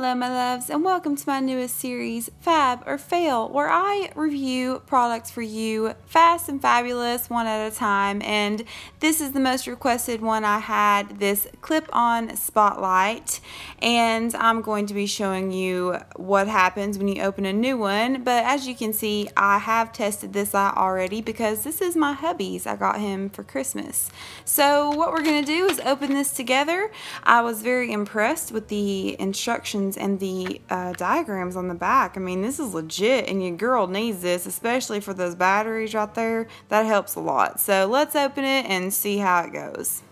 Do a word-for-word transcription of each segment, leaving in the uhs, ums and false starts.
Hello my loves, and welcome to my newest series, Fab or Fail, where I review products for you fast and fabulous, one at a time. And this is the most requested one I had, this clip-on spotlight, and I'm going to be showing you what happens when you open a new one. But as you can see, I have tested this out already because this is my hubby's. I got him for Christmas. So what we're gonna do is open this together. I was very impressed with the instructions and the uh, diagrams on the back. I mean, this is legit, and your girl needs this, especially for those batteries right there. That helps a lot. So let's open it and see how it goes.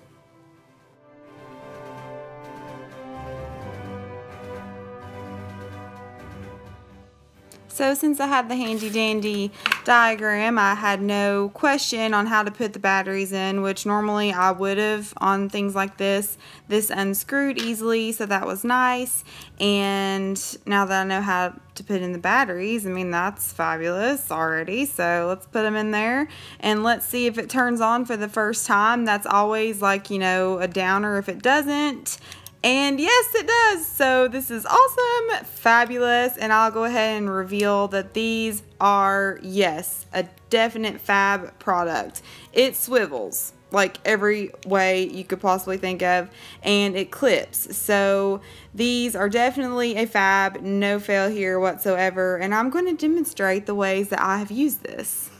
So since I had the handy dandy diagram, I had no question on how to put the batteries in, which normally I would have on things like this. This unscrewed easily, so that was nice. And now that I know how to put in the batteries, I mean, that's fabulous already. So let's put them in there and let's see if it turns on for the first time. That's always like, you know, a downer if it doesn't. And yes, it does. So this is awesome, fabulous, and I'll go ahead and reveal that these are, yes, a definite fab product. It swivels like every way you could possibly think of, and it clips. So these are definitely a fab, no fail here whatsoever, and I'm going to demonstrate the ways that I have used this.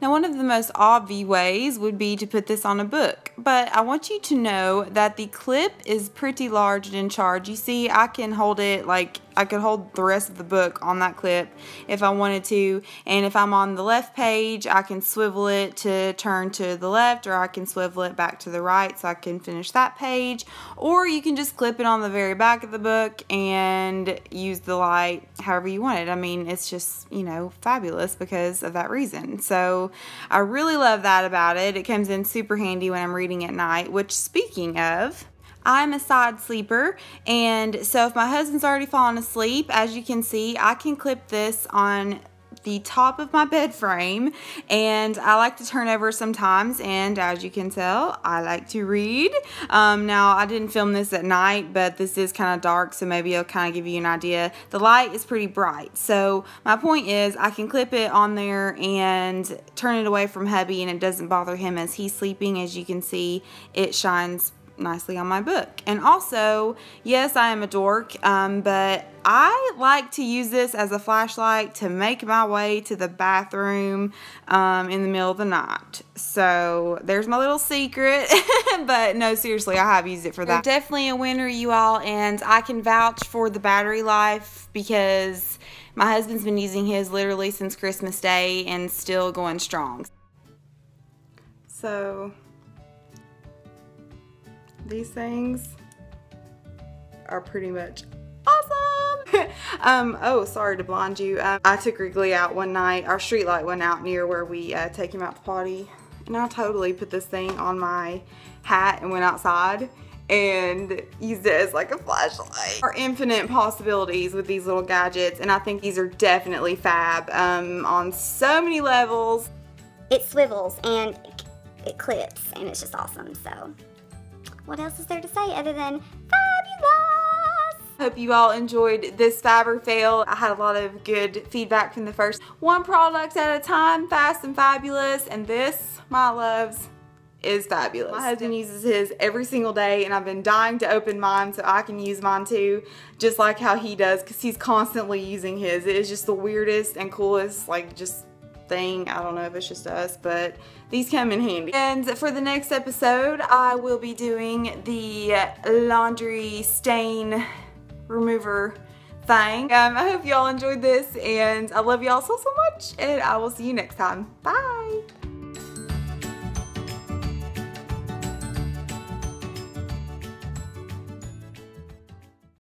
Now, one of the most obvious ways would be to put this on a book, but I want you to know that the clip is pretty large and in charge. You see, I can hold it like I could hold the rest of the book on that clip if I wanted to, and if I'm on the left page, I can swivel it to turn to the left, or I can swivel it back to the right so I can finish that page, or you can just clip it on the very back of the book and use the light however you want it. I mean, it's just, you know, fabulous because of that reason. So I really love that about it. It comes in super handy when I'm reading at night, which, speaking of, I'm a side sleeper, and so if my husband's already fallen asleep, as you can see, I can clip this on the top of my bed frame, and I like to turn over sometimes, and as you can tell, I like to read. Um, now, I didn't film this at night, but this is kind of dark, so maybe it'll kind of give you an idea. The light is pretty bright, so my point is I can clip it on there and turn it away from hubby, and it doesn't bother him as he's sleeping. As you can see, it shines nicely on my book. And also, yes, I am a dork, um, but I like to use this as a flashlight to make my way to the bathroom um, in the middle of the night. So there's my little secret. But no, seriously, I have used it for that. You're definitely a winner, you all, and I can vouch for the battery life because my husband's been using his literally since Christmas Day and still going strong. So these things are pretty much awesome. um, oh, sorry to blind you. Uh, I took Wrigley out one night. Our street light went out near where we uh, take him out to potty. And I totally put this thing on my hat and went outside and used it as like a flashlight. There are infinite possibilities with these little gadgets, and I think these are definitely fab um, on so many levels. It swivels and it clips, and it's just awesome, so. What else is there to say other than fabulous? Hope you all enjoyed this Fab or Fail. I had a lot of good feedback from the first one. Product at a time, fast and fabulous, and this, my loves, is fabulous. My husband uses his every single day, and I've been dying to open mine so I can use mine too, just like how he does, because he's constantly using his. It is just the weirdest and coolest, like, just thing. I don't know if it's just us, but these come in handy. And for the next episode, I will be doing the laundry stain remover thing. Um, I hope y'all enjoyed this, and I love y'all so, so much, and I will see you next time. Bye!